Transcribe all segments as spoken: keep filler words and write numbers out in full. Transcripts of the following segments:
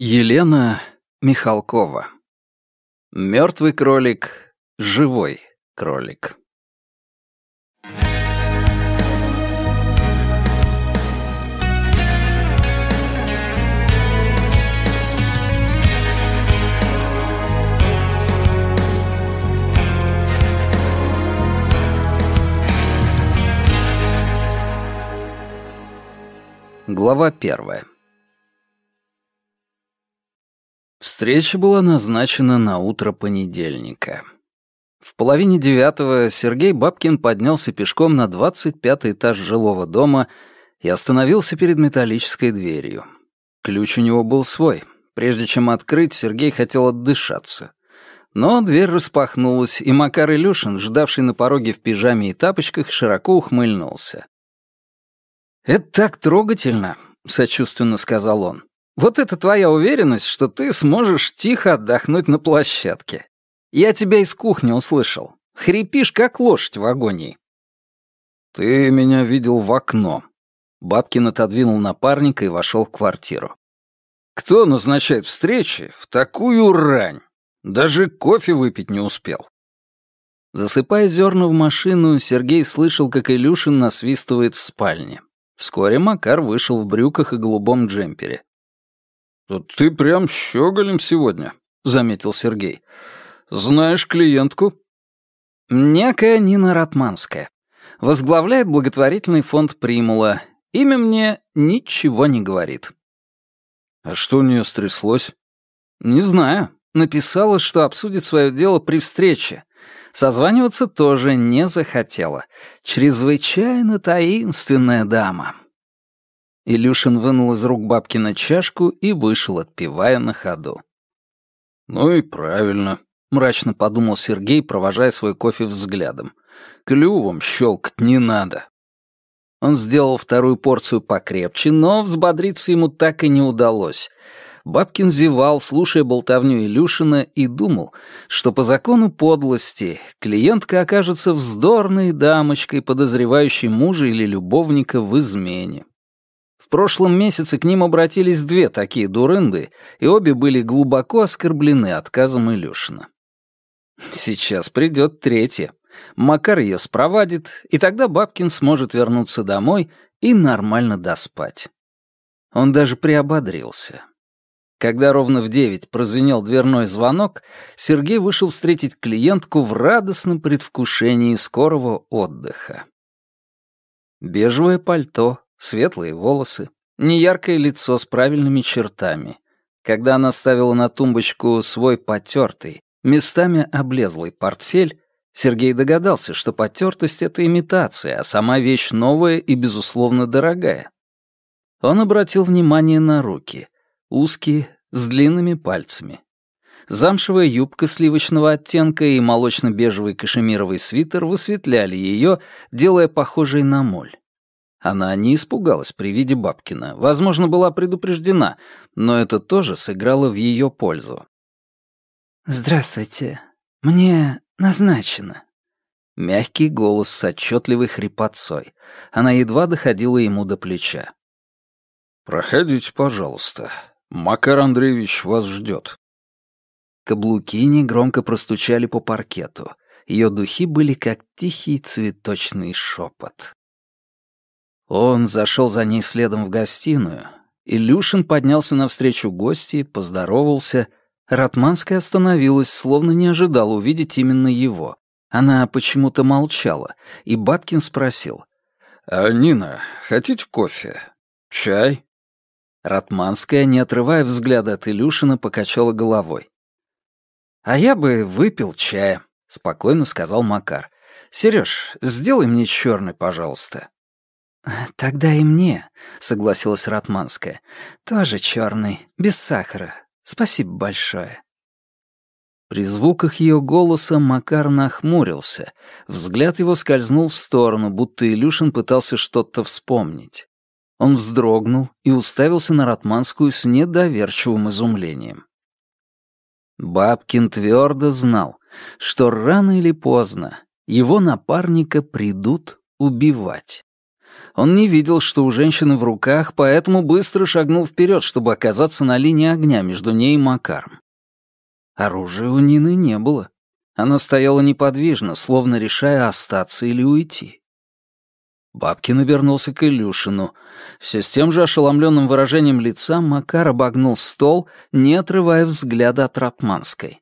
Елена Михалкова. Мертвый кролик, живой кролик. Глава первая. Встреча была назначена на утро понедельника. В половине девятого Сергей Бабкин поднялся пешком на двадцать пятый этаж жилого дома и остановился перед металлической дверью. Ключ у него был свой. Прежде чем открыть, Сергей хотел отдышаться. Но дверь распахнулась, и Макар Илюшин, ждавший на пороге в пижаме и тапочках, широко ухмыльнулся. «Это так трогательно», — сочувственно сказал он. «Вот это твоя уверенность, что ты сможешь тихо отдохнуть на площадке. Я тебя из кухни услышал. Хрипишь, как лошадь в агонии». «Ты меня видел в окно». Бабкин отодвинул напарника и вошел в квартиру. «Кто назначает встречи в такую рань? Даже кофе выпить не успел». Засыпая зерна в машину, Сергей слышал, как Илюшин насвистывает в спальне. Вскоре Макар вышел в брюках и голубом джемпере. «Ты прям щеголем сегодня», — заметил Сергей. «Знаешь клиентку?» «Некая Нина Ратманская. Возглавляет благотворительный фонд «Примула». Имя мне ничего не говорит». «А что у нее стряслось?» «Не знаю. Написала, что обсудит свое дело при встрече. Созваниваться тоже не захотела. Чрезвычайно таинственная дама». Илюшин вынул из рук Бабкина чашку и вышел, отпивая на ходу. «Ну и правильно», — мрачно подумал Сергей, провожая свой кофе взглядом. «Клювом щелкать не надо». Он сделал вторую порцию покрепче, но взбодриться ему так и не удалось. Бабкин зевал, слушая болтовню Илюшина, и думал, что по закону подлости клиентка окажется вздорной дамочкой, подозревающей мужа или любовника в измене. В прошлом месяце к ним обратились две такие дурынды, и обе были глубоко оскорблены отказом Илюшина. Сейчас придет третья. Макар ее спровадит, и тогда Бабкин сможет вернуться домой и нормально доспать. Он даже приободрился. Когда ровно в девять прозвенел дверной звонок, Сергей вышел встретить клиентку в радостном предвкушении скорого отдыха. Бежевое пальто, светлые волосы, неяркое лицо с правильными чертами. Когда она ставила на тумбочку свой потертый, местами облезлый портфель, Сергей догадался, что потертость — это имитация, а сама вещь новая и, безусловно, дорогая. Он обратил внимание на руки, узкие, с длинными пальцами. Замшевая юбка сливочного оттенка и молочно-бежевый кашемировый свитер высветляли ее, делая похожей на моль. Она не испугалась при виде Бабкина, возможно, была предупреждена, но это тоже сыграло в ее пользу. «Здравствуйте. Мне назначено». Мягкий голос с отчетливой хрипотцой. Она едва доходила ему до плеча. «Проходите, пожалуйста. Макар Андреевич вас ждет». Каблуки негромко простучали по паркету. Ее духи были как тихий цветочный шепот. Он зашел за ней следом в гостиную. Илюшин поднялся навстречу гости, поздоровался. Ратманская остановилась, словно не ожидала увидеть именно его. Она почему-то молчала, и Бабкин спросил. «А, Нина, хотите кофе? Чай?» Ратманская, не отрывая взгляда от Илюшина, покачала головой. «А я бы выпил чая», — спокойно сказал Макар. «Серёж, сделай мне чёрный, пожалуйста». «Тогда и мне», — согласилась Ратманская. «Тоже черный, без сахара. Спасибо большое». При звуках ее голоса Макар нахмурился. Взгляд его скользнул в сторону, будто Илюшин пытался что-то вспомнить. Он вздрогнул и уставился на Ратманскую с недоверчивым изумлением. Бабкин твердо знал, что рано или поздно его напарника придут убивать. Он не видел, что у женщины в руках, поэтому быстро шагнул вперед, чтобы оказаться на линии огня между ней и Макаром. Оружия у Нины не было. Она стояла неподвижно, словно решая, остаться или уйти. Бабкин обернулся к Илюшину. Все с тем же ошеломленным выражением лица Макар обогнул стол, не отрывая взгляда от Ратманской.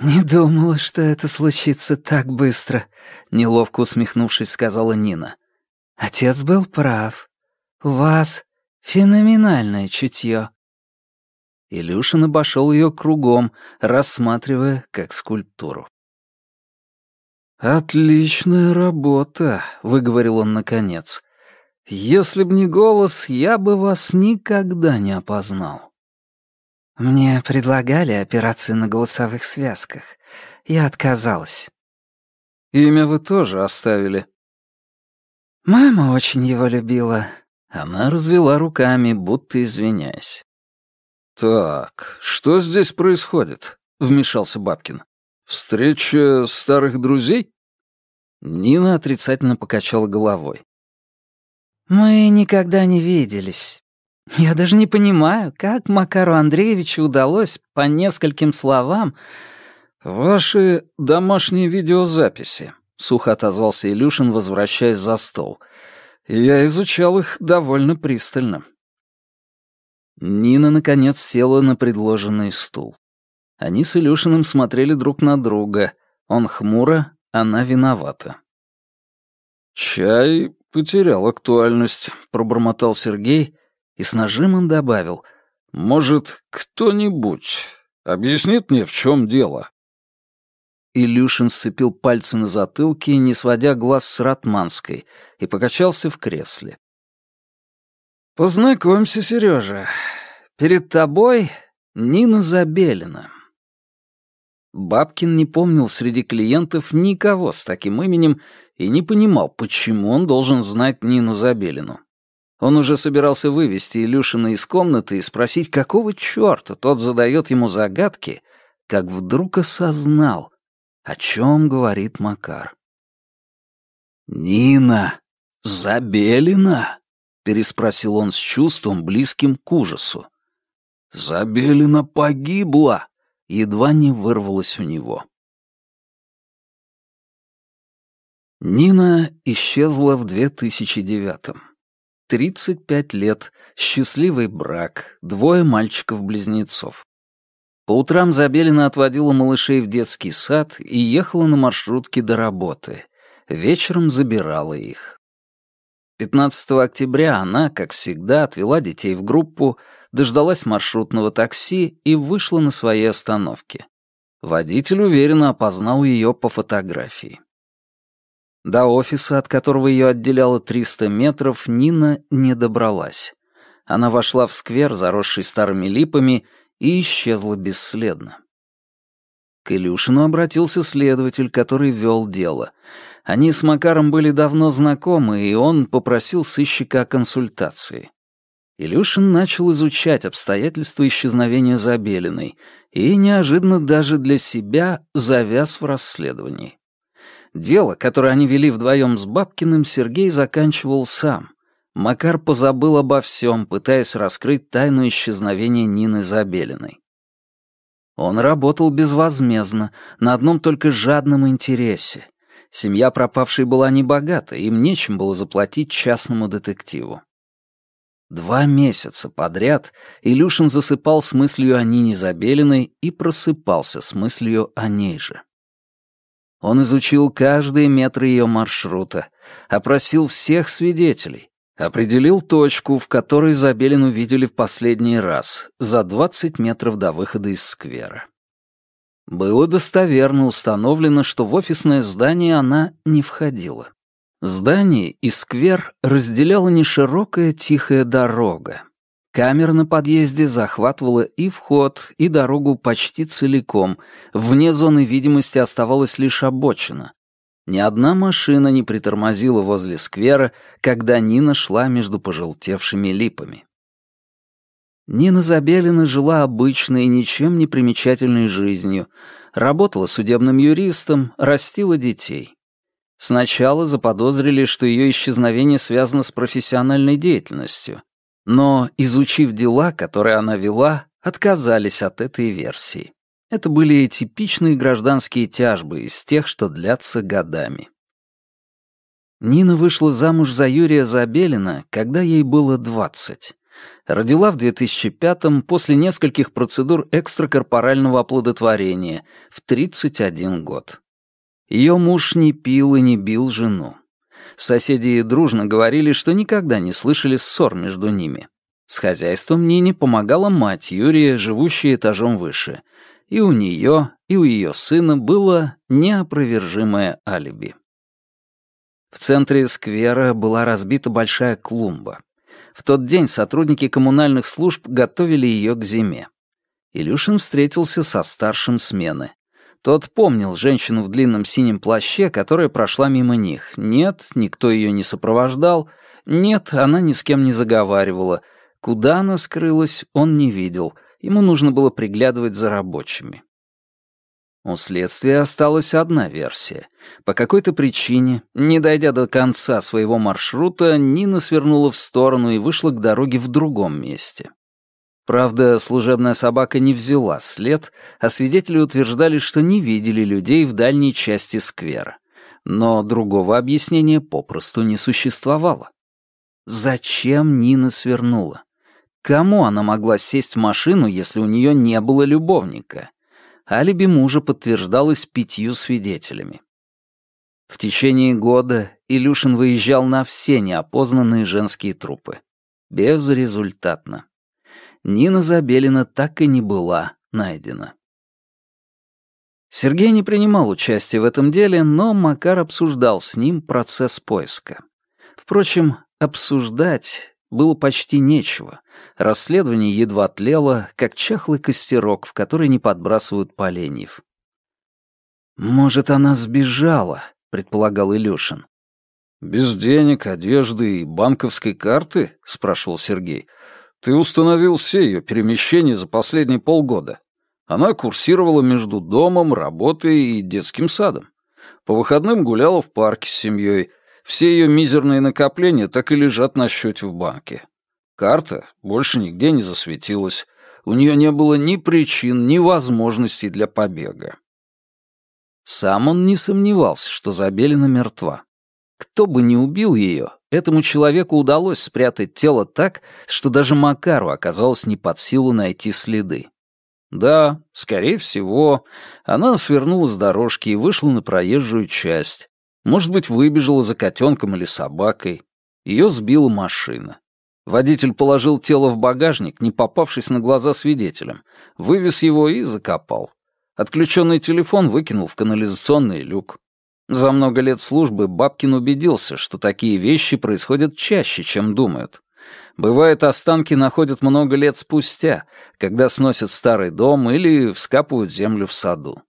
«Не думала, что это случится так быстро», — неловко усмехнувшись, сказала Нина. «Отец был прав. У вас феноменальное чутье». Илюшин обошел ее кругом, рассматривая как скульптуру. «Отличная работа», — выговорил он наконец. «Если б не голос, я бы вас никогда не опознал». «Мне предлагали операцию на голосовых связках. Я отказалась». «Имя вы тоже оставили?» «Мама очень его любила». Она развела руками, будто извиняясь. «Так, что здесь происходит?» — вмешался Бабкин. «Встреча старых друзей?» Нина отрицательно покачала головой. «Мы никогда не виделись. Я даже не понимаю, как Макару Андреевичу удалось по нескольким словам...» «Ваши домашние видеозаписи», — сухо отозвался Илюшин, возвращаясь за стол. «Я изучал их довольно пристально». Нина, наконец, села на предложенный стул. Они с Илюшиным смотрели друг на друга. Он хмуро, она виновата. «Чай потерял актуальность», — пробормотал Сергей, — и с нажимом добавил: «Может, кто-нибудь объяснит мне, в чем дело?» Илюшин сцепил пальцы на затылке, не сводя глаз с Ратманской, и покачался в кресле. «Познакомься, Сережа. Перед тобой Нина Забелина». Бабкин не помнил среди клиентов никого с таким именем и не понимал, почему он должен знать Нину Забелину. Он уже собирался вывести Илюшина из комнаты и спросить, какого черта тот задает ему загадки, как вдруг осознал, о чем говорит Макар. «Нина Забелина?» — переспросил он с чувством, близким к ужасу. «Забелина погибла!» — едва не вырвалась у него. Нина исчезла в две тысячи девятом. тридцать пять лет, счастливый брак, двое мальчиков-близнецов. По утрам Забелина отводила малышей в детский сад и ехала на маршрутке до работы. Вечером забирала их. пятнадцатого октября она, как всегда, отвела детей в группу, дождалась маршрутного такси и вышла на своей остановке. Водитель уверенно опознал ее по фотографии. До офиса, от которого ее отделяло триста метров, Нина не добралась. Она вошла в сквер, заросший старыми липами, и исчезла бесследно. К Илюшину обратился следователь, который вел дело. Они с Макаром были давно знакомы, и он попросил сыщика о консультации. Илюшин начал изучать обстоятельства исчезновения Забелиной и, неожиданно даже для себя, завяз в расследовании. Дело, которое они вели вдвоем с Бабкиным, Сергей заканчивал сам. Макар позабыл обо всем, пытаясь раскрыть тайну исчезновения Нины Забелиной. Он работал безвозмездно, на одном только жадном интересе. Семья пропавшей была небогата, им нечем было заплатить частному детективу. Два месяца подряд Илюшин засыпал с мыслью о Нине Забелиной и просыпался с мыслью о ней же. Он изучил каждый метр ее маршрута, опросил всех свидетелей, определил точку, в которой Забелину видели в последний раз, за двадцать метров до выхода из сквера. Было достоверно установлено, что в офисное здание она не входила. Здание и сквер разделяла неширокая тихая дорога. Камера на подъезде захватывала и вход, и дорогу почти целиком. Вне зоны видимости оставалась лишь обочина. Ни одна машина не притормозила возле сквера, когда Нина шла между пожелтевшими липами. Нина Забелина жила обычной, ничем не примечательной жизнью. Работала судебным юристом, растила детей. Сначала заподозрили, что ее исчезновение связано с профессиональной деятельностью, но, изучив дела, которые она вела, отказались от этой версии. Это были типичные гражданские тяжбы из тех, что длятся годами. Нина вышла замуж за Юрия Забелина, когда ей было двадцать. Родила в две тысячи пятом после нескольких процедур экстракорпорального оплодотворения в тридцать один год. Ее муж не пил и не бил жену. Соседи дружно говорили, что никогда не слышали ссор между ними. С хозяйством Нине помогала мать Юрия, живущая этажом выше. И у нее, и у ее сына было неопровержимое алиби. В центре сквера была разбита большая клумба. В тот день сотрудники коммунальных служб готовили ее к зиме. Илюшин встретился со старшим смены. Тот помнил женщину в длинном синем плаще, которая прошла мимо них. Нет, никто ее не сопровождал. Нет, она ни с кем не заговаривала. Куда она скрылась, он не видел. Ему нужно было приглядывать за рабочими. У следствия осталась одна версия. По какой-то причине, не дойдя до конца своего маршрута, Нина свернула в сторону и вышла к дороге в другом месте. Правда, служебная собака не взяла след, а свидетели утверждали, что не видели людей в дальней части сквера. Но другого объяснения попросту не существовало. Зачем Нина свернула? Кому она могла сесть в машину, если у нее не было любовника? Алиби мужа подтверждалось пятью свидетелями. В течение года Илюшин выезжал на все неопознанные женские трупы. Безрезультатно. Нина Забелина так и не была найдена. Сергей не принимал участия в этом деле, но Макар обсуждал с ним процесс поиска. Впрочем, обсуждать было почти нечего. Расследование едва тлело, как чахлый костерок, в который не подбрасывают поленьев. «Может, она сбежала», — предполагал Илюшин. «Без денег, одежды и банковской карты?» — спрашивал Сергей. «Ты установил все ее перемещения за последние полгода. Она курсировала между домом, работой и детским садом. По выходным гуляла в парке с семьей. Все ее мизерные накопления так и лежат на счете в банке. Карта больше нигде не засветилась. У нее не было ни причин, ни возможностей для побега». Сам он не сомневался, что Забелина мертва. Кто бы ни убил ее, этому человеку удалось спрятать тело так, что даже Макару оказалось не под силу найти следы. Да, скорее всего, она свернула с дорожки и вышла на проезжую часть. Может быть, выбежала за котенком или собакой. Ее сбила машина. Водитель положил тело в багажник, не попавшись на глаза свидетелям, вывез его и закопал. Отключенный телефон выкинул в канализационный люк. За много лет службы Бабкин убедился, что такие вещи происходят чаще, чем думают. Бывает, останки находят много лет спустя, когда сносят старый дом или вскапывают землю в саду.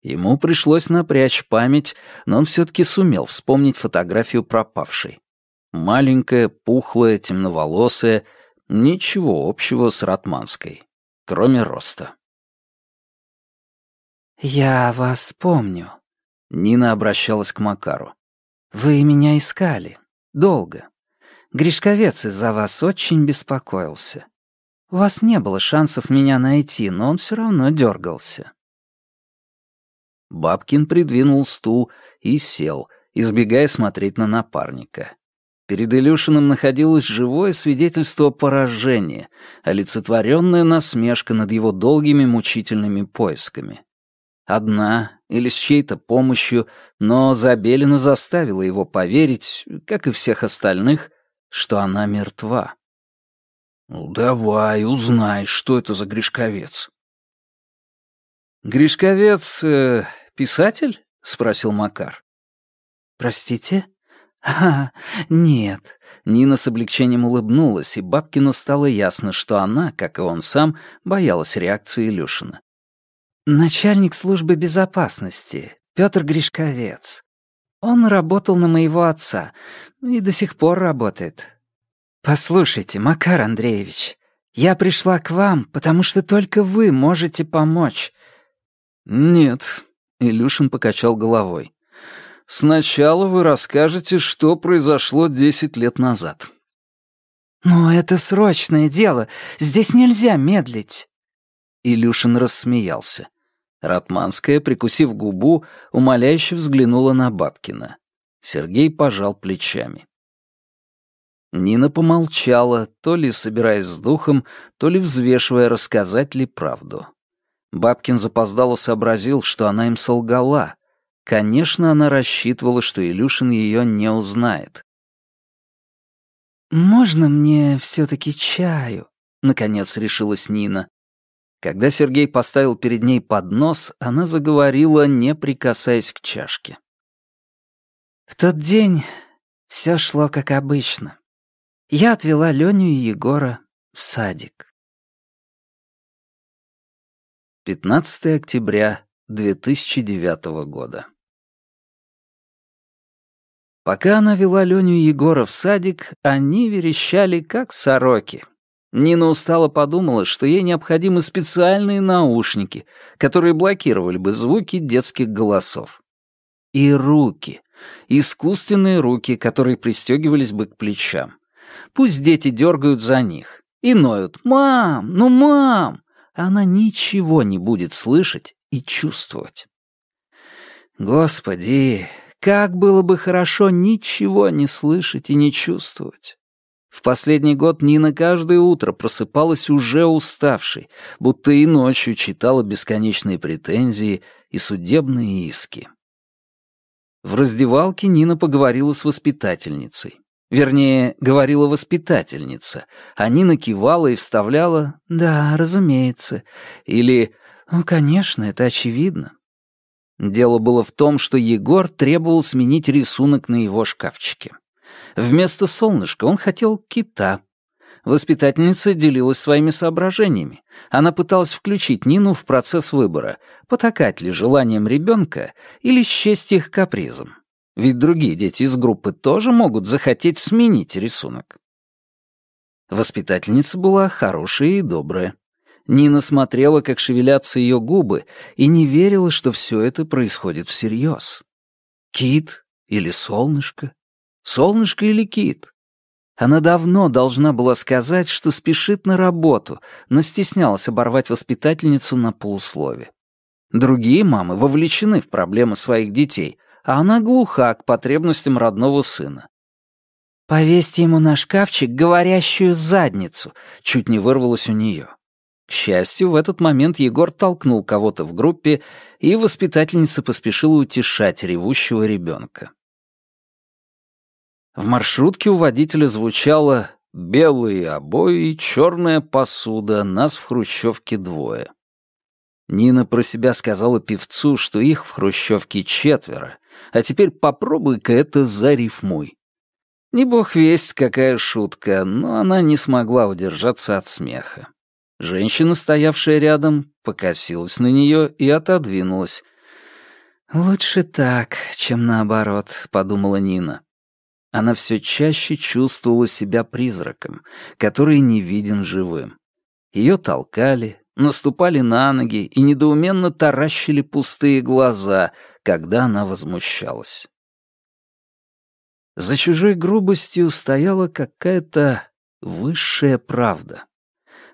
Ему пришлось напрячь память, но он все-таки сумел вспомнить фотографию пропавшей. Маленькая, пухлая, темноволосая, ничего общего с Ратманской, кроме роста. «Я вас помню», — Нина обращалась к Макару. «Вы меня искали. Долго. Гришковец из-за вас очень беспокоился. У вас не было шансов меня найти, но он все равно дергался». Бабкин придвинул стул и сел, избегая смотреть на напарника. Перед Илюшиным находилось живое свидетельство поражения, олицетворенная насмешка над его долгими мучительными поисками. Одна или с чьей-то помощью, но Забелина заставила его поверить, как и всех остальных, что она мертва. «Ну давай, узнай, что это за Гришковец». «Гришковец, э, писатель?» — спросил Макар. «Простите?» «А, нет». Нина с облегчением улыбнулась, и Бабкину стало ясно, что она, как и он сам, боялась реакции Илюшина. «Начальник службы безопасности, Пётр Гришковец. Он работал на моего отца и до сих пор работает. Послушайте, Макар Андреевич, я пришла к вам, потому что только вы можете помочь». «Нет», — Илюшин покачал головой. Сначала вы расскажете, что произошло десять лет назад». «Но это срочное дело. Здесь нельзя медлить». Илюшин рассмеялся. Ратманская, прикусив губу, умоляюще взглянула на Бабкина. Сергей пожал плечами. Нина помолчала, то ли собираясь с духом, то ли взвешивая, рассказать ли правду. Бабкин запоздало сообразил, что она им солгала. Конечно, она рассчитывала, что Илюшин ее не узнает. «Можно мне все-таки чаю?» — наконец решилась Нина. Когда Сергей поставил перед ней поднос, она заговорила, не прикасаясь к чашке. «В тот день все шло как обычно. Я отвела Леню и Егора в садик». пятнадцатое октября две тысячи девятого года. Пока она вела Леню и Егора в садик, они верещали, как сороки. Нина устало подумала, что ей необходимы специальные наушники, которые блокировали бы звуки детских голосов. И руки. Искусственные руки, которые пристегивались бы к плечам. Пусть дети дергают за них и ноют: «Мам! Ну, мам!» Она ничего не будет слышать и чувствовать. Господи, как было бы хорошо ничего не слышать и не чувствовать. В последний год Нина каждое утро просыпалась уже уставшей, будто и ночью читала бесконечные претензии и судебные иски. В раздевалке Нина поговорила с воспитательницей. Вернее, говорила воспитательница, а Нина кивала и вставляла «да, разумеется» или «ну, конечно, это очевидно». Дело было в том, что Егор требовал сменить рисунок на его шкафчике. Вместо солнышка он хотел кита. Воспитательница делилась своими соображениями. Она пыталась включить Нину в процесс выбора, потакать ли желанием ребенка или счесть их капризом. Ведь другие дети из группы тоже могут захотеть сменить рисунок. Воспитательница была хорошая и добрая. Нина смотрела, как шевелятся ее губы, и не верила, что все это происходит всерьез. Кит или солнышко? Солнышко или кит? Она давно должна была сказать, что спешит на работу, но стеснялась оборвать воспитательницу на полуслове. Другие мамы вовлечены в проблемы своих детей, а она глуха к потребностям родного сына. «Повесьте ему на шкафчик говорящую задницу», чуть не вырвалось у нее. К счастью, в этот момент Егор толкнул кого-то в группе, и воспитательница поспешила утешать ревущего ребенка. В маршрутке у водителя звучало «белые обои и черная посуда, нас в хрущевке двое». Нина про себя сказала певцу, что их в хрущевке четверо, а теперь попробуй-ка это зарифмуй. Не бог весть, какая шутка, но она не смогла удержаться от смеха. Женщина, стоявшая рядом, покосилась на нее и отодвинулась. «Лучше так, чем наоборот», — подумала Нина. Она все чаще чувствовала себя призраком, который не виден живым. Ее толкали, наступали на ноги и недоуменно таращили пустые глаза, когда она возмущалась. За чужой грубостью стояла какая-то высшая правда.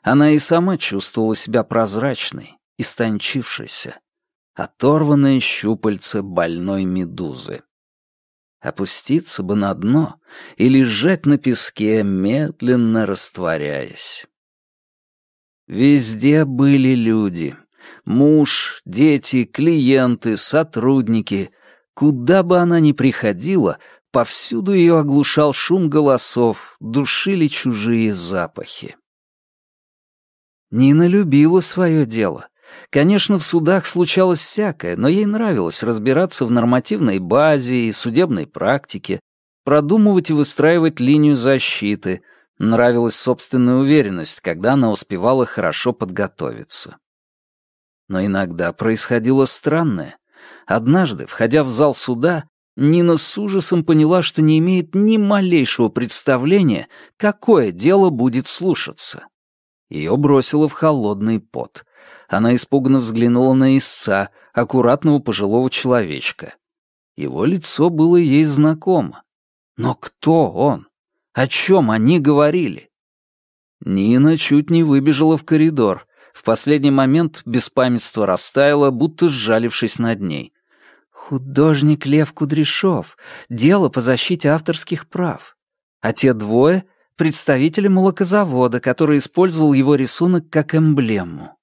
Она и сама чувствовала себя прозрачной, истончившейся, оторванное щупальце больной медузы. Опуститься бы на дно и лежать на песке, медленно растворяясь. Везде были люди. Муж, дети, клиенты, сотрудники. Куда бы она ни приходила, повсюду ее оглушал шум голосов, душили чужие запахи. Нина любила свое дело. Конечно, в судах случалось всякое, но ей нравилось разбираться в нормативной базе и судебной практике, продумывать и выстраивать линию защиты. Нравилась собственная уверенность, когда она успевала хорошо подготовиться. Но иногда происходило странное. Однажды, входя в зал суда, Нина с ужасом поняла, что не имеет ни малейшего представления, какое дело будет слушаться. Ее бросило в холодный пот. Она испуганно взглянула на истца, аккуратного пожилого человечка. Его лицо было ей знакомо. Но кто он? О чем они говорили? Нина чуть не выбежала в коридор. В последний момент беспамятство растаяло, будто сжалившись над ней. Художник Лев Кудряшов. Дело по защите авторских прав. А те двое — представители молокозавода, который использовал его рисунок как эмблему.